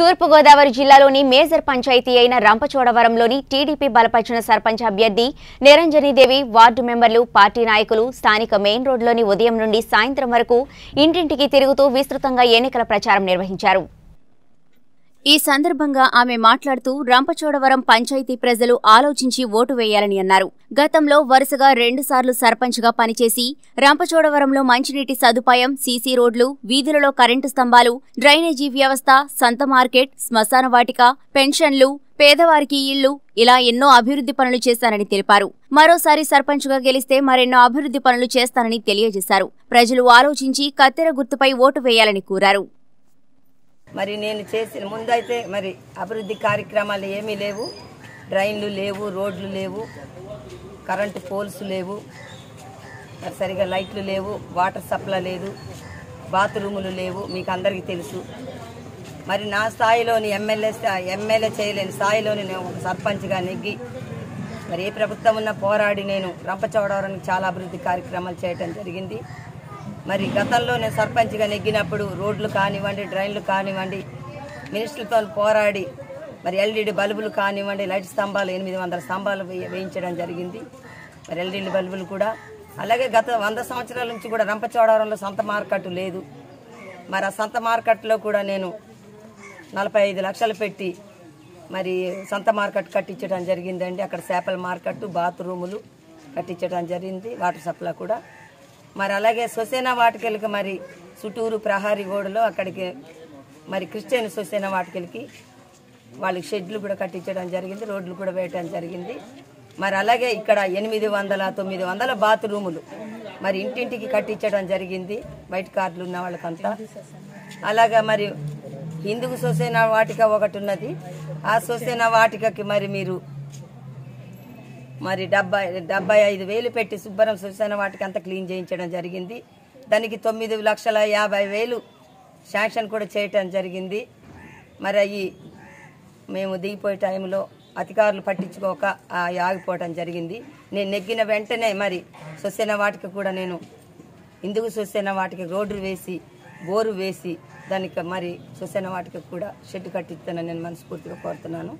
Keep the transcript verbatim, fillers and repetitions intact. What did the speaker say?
తూర్పుగోదావరి జిల్లాలోని మేజర్ పంచాయతీ అయిన రంపచోడవరంలోని టీడీపీ బలపరిచిన సర్పంచ్ అభ్యర్థి నిరంజని దేవి, వార్డు మెంబర్లు, పార్టీ నాయకులు స్థానిక మెయిన్ రోడ్లోని ఉదయం నుండి సాయంత్రం వరకు ఇంటింటికి తిరుగుతూ విస్తృతంగా ఎన్నికల ప్రచారం నిర్వహించారు. ఈ సందర్భంగా ఆమె మాట్లాడుతూ రంపచోడవరం పంచాయతీ ప్రజలు ఆలోచించి ఓటు వేయాలని అన్నారు. గతంలో వరుసగా రెండుసార్లు సర్పంచ్గా పనిచేసి రంపచోడవరంలో మంచినీటి సదుపాయం, సీసీ రోడ్లు, వీధులలో కరెంటు స్తంభాలు, డ్రైనేజీ వ్యవస్థ, సంత మార్కెట్, శ్మశాన వాటిక, పెన్షన్లు, పేదవారికి ఇళ్లు ఇలా ఎన్నో అభివృద్ధి పనులు చేశానని తెలిపారు. మరోసారి సర్పంచ్గా గెలిస్తే మరెన్నో అభివృద్ధి పనులు చేస్తానని తెలియజేశారు. ప్రజలు ఆలోచించి కత్తెర గుర్తుపై ఓటు వేయాలని కోరారు. మరి నేను చేసిన ముందైతే మరి అభివృద్ధి కార్యక్రమాలు ఏమీ లేవు, డ్రైన్లు లేవు, రోడ్లు లేవు, కరెంటు పోల్స్ లేవు, మరి సరిగా లైట్లు లేవు, వాటర్ సప్లై లేదు, బాత్రూములు లేవు, మీకు అందరికీ తెలుసు. మరి నా స్థాయిలోని ఎమ్మెల్యే ఎమ్మెల్యే చేయలేని స్థాయిలోని నేను ఒక సర్పంచ్గా నెగ్గి మరి ఏ ప్రభుత్వం ఉన్నా పోరాడి నేను రంపచోడవరానికి చాలా అభివృద్ధి కార్యక్రమాలు చేయడం జరిగింది. మరి గతంలో నేను సర్పంచ్గా నెగ్గినప్పుడు రోడ్లు కానివ్వండి, డ్రైన్లు కానివ్వండి, మినిస్టర్లతో పోరాడి మరి ఎల్ఈడి బల్బులు కానివ్వండి, లైట్ స్తంభాలు ఎనిమిది వందల స్తంభాలు వేయించడం జరిగింది, మరి ఎల్ఈడి బల్బులు కూడా. అలాగే గత వంద సంవత్సరాల నుంచి కూడా రంపచోడవరంలో సంత మార్కెట్ లేదు. మరి ఆ సంత మార్కెట్లో కూడా నేను నలభై ఐదు లక్షలు పెట్టి మరి సంత మార్కెట్ కట్టించడం జరిగిందండి. అక్కడ చేపల మార్కెట్, బాత్రూములు కట్టించడం జరిగింది, వాటర్ సప్లై కూడా. మరి అలాగే సొసైనా వాటికలకి మరి చుట్టూరు ప్రహారీ గోడలో అక్కడికి మరి క్రిస్టియన్ సొసైనా వాటికలకి వాళ్ళకి షెడ్లు కూడా కట్టించడం జరిగింది, రోడ్లు కూడా వేయటం జరిగింది. మరి అలాగే ఇక్కడ ఎనిమిది వందల తొమ్మిది వందల బాత్రూములు మరి ఇంటింటికి కట్టించడం జరిగింది, వైట్ కార్డులు ఉన్న వాళ్ళకంతా. అలాగే మరి హిందూ సొసైనా వాటిక ఒకటి ఉన్నది, ఆ సొసైనా వాటికకి మరి మీరు మరి డెబ్బై డెబ్బై ఐదు వేలు పెట్టి శుభ్రం సుశాన వాటికి అంతా క్లీన్ చేయించడం జరిగింది. దానికి తొమ్మిది లక్షల యాభై వేలు శాంక్షన్ కూడా చేయటం జరిగింది. మరి అవి మేము దిగిపోయే టైంలో అధికారులు పట్టించుకోక ఆగిపోవటం జరిగింది. నేను నెగ్గిన వెంటనే మరి సుశాన వాటికి కూడా నేను ఇందుకు సుశాన వాటికి రోడ్డు వేసి, బోరు వేసి, దానికి మరి సుశాన వాటికి కూడా షెడ్ కట్టిస్తానని నేను మనస్ఫూర్తిగా కోరుతున్నాను.